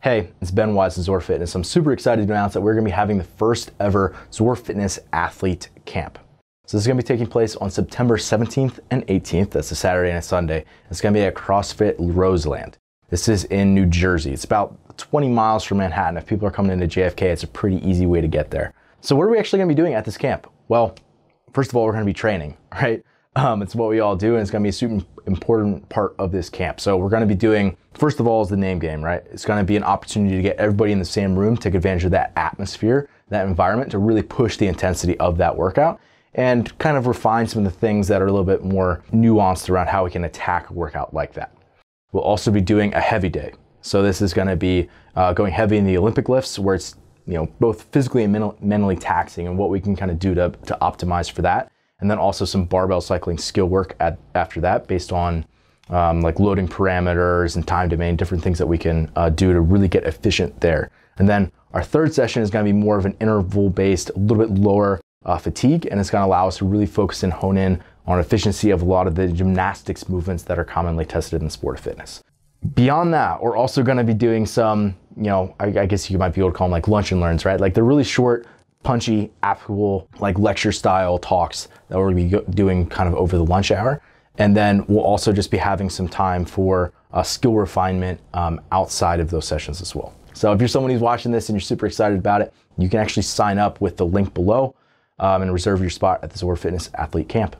Hey, it's Ben Wise of ZOAR Fitness. I'm super excited to announce that we're gonna be having the first ever ZOAR Fitness Athlete Camp. So this is gonna be taking place on September 17th and 18th. That's a Saturday and a Sunday. It's gonna be at CrossFit Roseland. This is in New Jersey. It's about 20 miles from Manhattan. If people are coming into JFK, it's a pretty easy way to get there. So what are we actually gonna be doing at this camp? Well, first of all, we're gonna be training, right? It's what we all do, and it's gonna be a super important part of this camp. So we're gonna be doing, first of all, is the name game, right? It's gonna be an opportunity to get everybody in the same room, take advantage of that atmosphere, that environment, to really push the intensity of that workout and kind of refine some of the things that are a little bit more nuanced around how we can attack a workout like that. We'll also be doing a heavy day. So this is gonna be going heavy in the Olympic lifts, where it's, you know, both physically and mentally taxing, and what we can kind of do to optimize for that. And then also some barbell cycling skill work after that, based on like loading parameters and time domain, different things that we can do to really get efficient there. And then our third session is gonna be more of an interval-based, a little bit lower fatigue, and it's gonna allow us to really focus and hone in on efficiency of a lot of the gymnastics movements that are commonly tested in the sport of fitness. Beyond that, we're also gonna be doing some, you know, I guess you might be able to call them like lunch and learns, right? Like they're really short, punchy, applicable, like lecture style talks that we're gonna be doing kind of over the lunch hour. And then we'll also just be having some time for skill refinement outside of those sessions as well. So if you're someone who's watching this and you're super excited about it, you can actually sign up with the link below and reserve your spot at the ZOAR Fitness Athlete Camp.